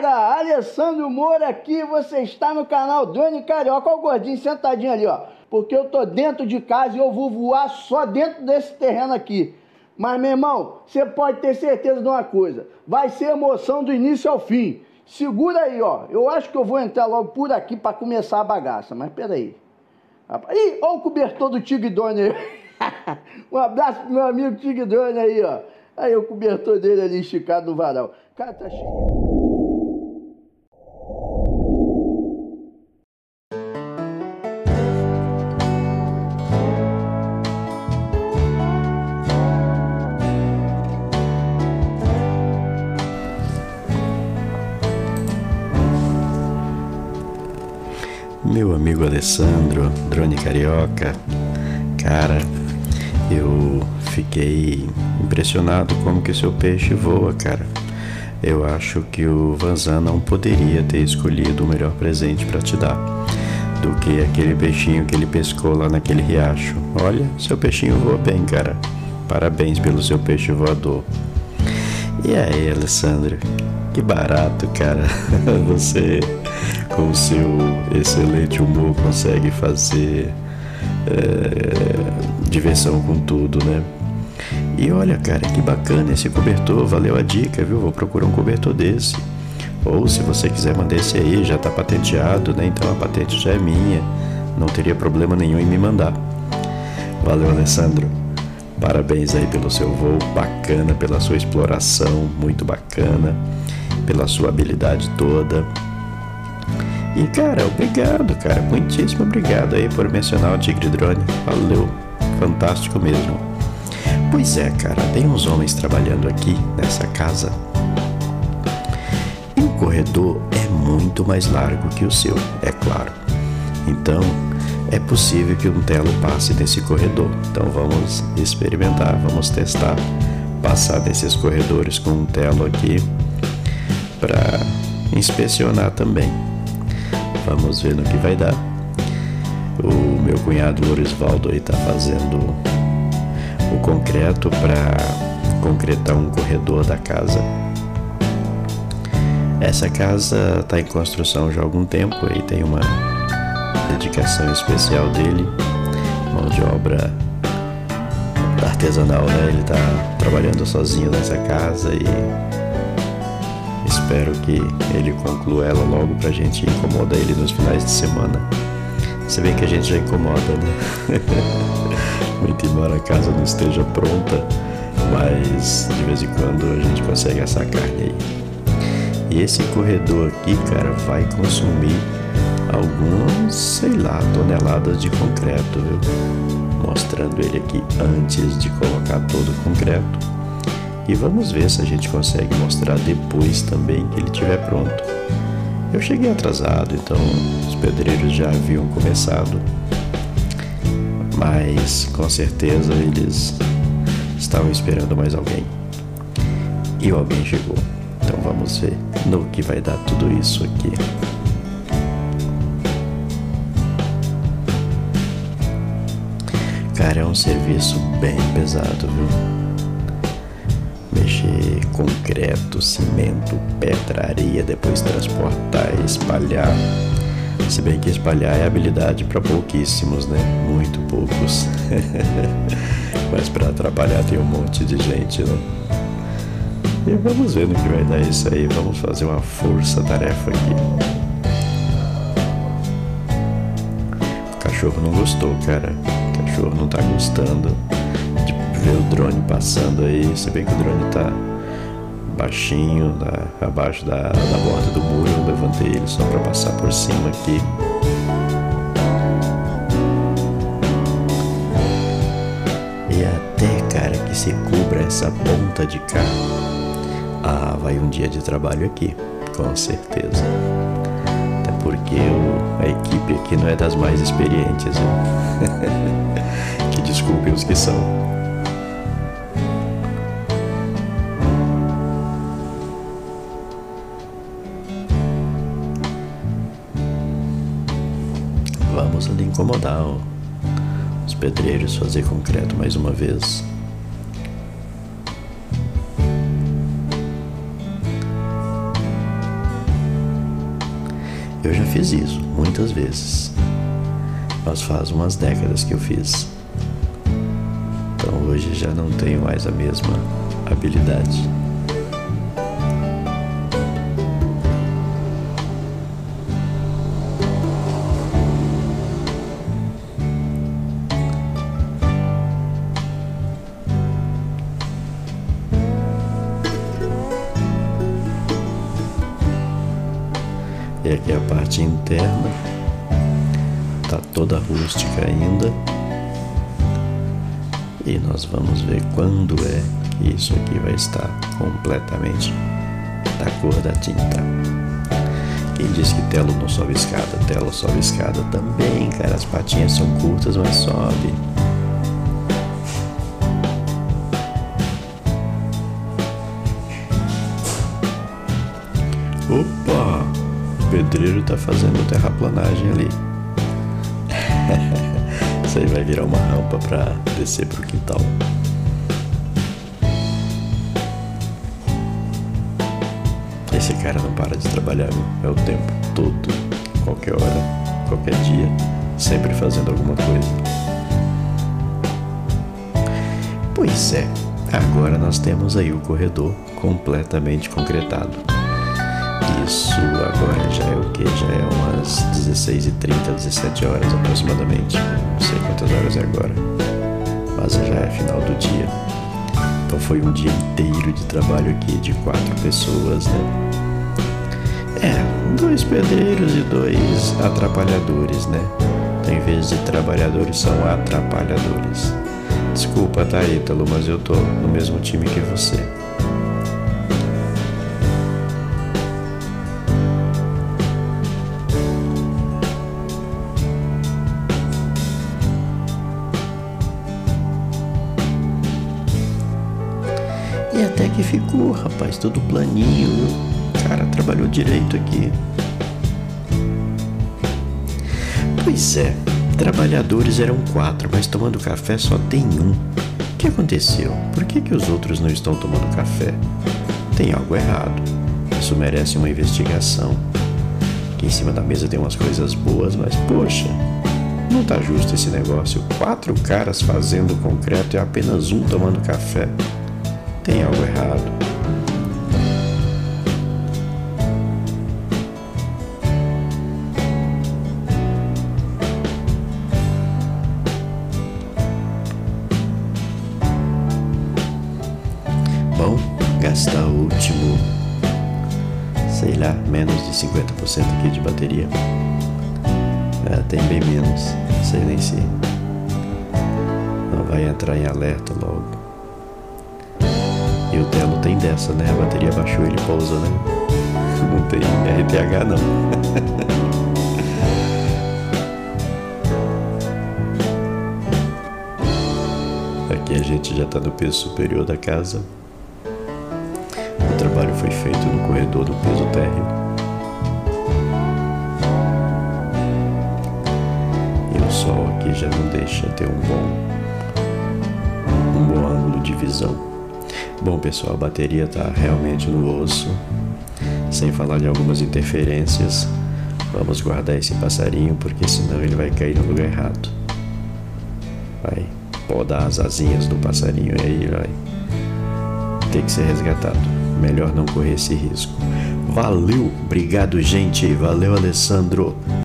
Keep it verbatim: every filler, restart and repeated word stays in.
galera, Alessandro Moura aqui, você está no canal Drone Carioca. Olha o gordinho sentadinho ali, ó, porque eu tô dentro de casa e eu vou voar só dentro desse terreno aqui. Mas, meu irmão, você pode ter certeza de uma coisa, vai ser emoção do início ao fim. Segura aí, ó, eu acho que eu vou entrar logo por aqui para começar a bagaça, mas peraí. Ih, olha o cobertor do Tigre Dono aí. Um abraço pro meu amigo Tigre Drone aí, ó. Aí o cobertor dele ali esticado no varal. Cara, tá cheio. Meu amigo Alessandro, Drone Carioca, cara, eu fiquei impressionado como que seu peixe voa, cara. Eu acho que o Vanzan não poderia ter escolhido o melhor presente para te dar do que aquele peixinho que ele pescou lá naquele riacho. Olha, seu peixinho voa bem, cara. Parabéns pelo seu peixe voador. E aí, Alessandro, que barato, cara. Você, com seu excelente humor, consegue fazer é, diversão com tudo, né? E olha, cara, que bacana esse cobertor, valeu a dica, viu? Vou procurar um cobertor desse. Ou se você quiser mandar esse aí, já tá patenteado, né? Então a patente já é minha, não teria problema nenhum em me mandar. Valeu, Alessandro. Parabéns aí pelo seu voo, bacana, pela sua exploração, muito bacana, pela sua habilidade toda. E cara, obrigado, cara, muitíssimo obrigado aí por mencionar o Tigre Drone, valeu, fantástico mesmo. Pois é, cara, tem uns homens trabalhando aqui nessa casa e o corredor é muito mais largo que o seu, é claro. Então é possível que um Tello passe nesse corredor, então vamos experimentar, vamos testar, passar nesses corredores com um Tello aqui para inspecionar também. Vamos ver no que vai dar. O meu cunhado Lourisvaldo aí tá fazendo o concreto para concretar um corredor da casa. Essa casa tá em construção já há algum tempo e tem uma dedicação especial dele, mão de obra artesanal, né? Ele tá trabalhando sozinho nessa casa e espero que ele conclua ela logo pra gente incomodar ele nos finais de semana. Você vê que a gente já incomoda, né? Muito embora a casa não esteja pronta, mas de vez em quando a gente consegue essa carne aí. E esse corredor aqui, cara, vai consumir algumas, sei lá, toneladas de concreto, viu? Mostrando ele aqui antes de colocar todo o concreto. E vamos ver se a gente consegue mostrar depois também que ele estiver pronto. Eu cheguei atrasado, então os pedreiros já haviam começado, mas com certeza eles estavam esperando mais alguém. E alguém chegou. Então vamos ver no que vai dar tudo isso aqui. Cara, é um serviço bem pesado, viu? Mexer concreto, cimento, pedra, areia, depois transportar, espalhar. Se bem que espalhar é habilidade para pouquíssimos, né? Muito poucos. Mas para trabalhar tem um monte de gente, né? E vamos ver no que vai dar isso aí. Vamos fazer uma força-tarefa aqui. O cachorro não gostou, cara. O cachorro não tá gostando. Ver o drone passando aí, se bem que o drone tá baixinho, tá abaixo da, da borda do muro, eu levantei ele só para passar por cima aqui. E até, cara, que se cubra essa ponta de cá. Ah, vai um dia de trabalho aqui, com certeza. Até porque o, a equipe aqui não é das mais experientes, viu? Que desculpem os que são. Vamos ali incomodar os pedreiros, fazer concreto mais uma vez. Eu já fiz isso muitas vezes, mas faz umas décadas que eu fiz. Então hoje já não tenho mais a mesma habilidade. E aqui a parte interna, tá toda rústica ainda, e nós vamos ver quando é que isso aqui vai estar completamente da cor da tinta. Quem disse que Tello não sobe escada? Tello sobe escada também, cara, as patinhas são curtas, mas sobe. Opa! O pedreiro tá fazendo terraplanagem ali. Isso aí vai virar uma rampa para descer pro quintal. Esse cara não para de trabalhar, viu? É o tempo todo, qualquer hora, qualquer dia, sempre fazendo alguma coisa. Pois é, agora nós temos aí o corredor completamente concretado. Isso agora já é o que? Já é umas dezesseis e trinta, dezessete horas aproximadamente. Não sei quantas horas é agora, mas já é final do dia. Então foi um dia inteiro de trabalho aqui de quatro pessoas, né? É, dois pedreiros e dois atrapalhadores, né? Então, em vez de trabalhadores, são atrapalhadores. Desculpa, tá, Ítalo, mas eu tô no mesmo time que você. E até que ficou, rapaz, todo planinho, o cara trabalhou direito aqui. Pois é, trabalhadores eram quatro, mas tomando café só tem um. O que aconteceu? Por que que os outros não estão tomando café? Tem algo errado. Isso merece uma investigação. Aqui em cima da mesa tem umas coisas boas, mas poxa, não tá justo esse negócio. Quatro caras fazendo concreto e apenas um tomando café. Tem algo errado. Bom, gastar o último, sei lá, menos de cinquenta por cento aqui de bateria. É, tem bem menos, sei nem se não vai entrar em alerta logo. E o Tello tem dessa, né? A bateria baixou, ele pousa, né? Não tem R T H, não. Aqui a gente já está no peso superior da casa. O trabalho foi feito no corredor do peso térreo. E o sol aqui já não deixa ter um bom, um bom ângulo de visão. Bom, pessoal, a bateria tá realmente no osso, sem falar de algumas interferências. Vamos guardar esse passarinho, porque senão ele vai cair no lugar errado. Vai podar as asinhas do passarinho e aí vai ter que ser resgatado. Melhor não correr esse risco. Valeu, obrigado, gente. Valeu, Alessandro.